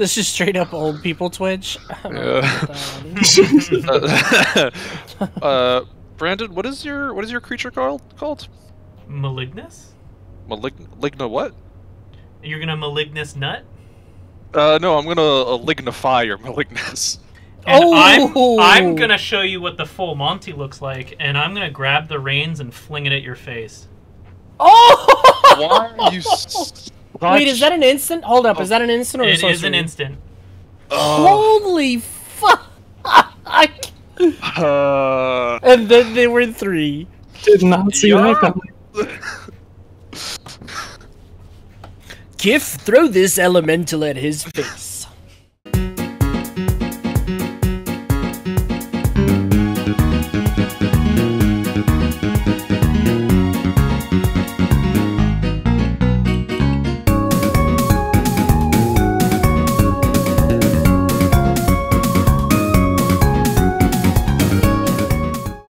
This is straight up old people Twitch. Brandon, what is your creature called? Malignus? Maligna what? You're gonna Malignus nut? No, I'm gonna lignify your Malignus. And oh! I'm gonna show you what the full Monty looks like, and I'm gonna grab the reins and fling it at your face. Oh! Why are you? Wait, is that an instant? Hold up, is that an instant or a sorcery? It is an instant. Holy fuck! And then they were three. Did not see that coming. Gif, throw this elemental at his face.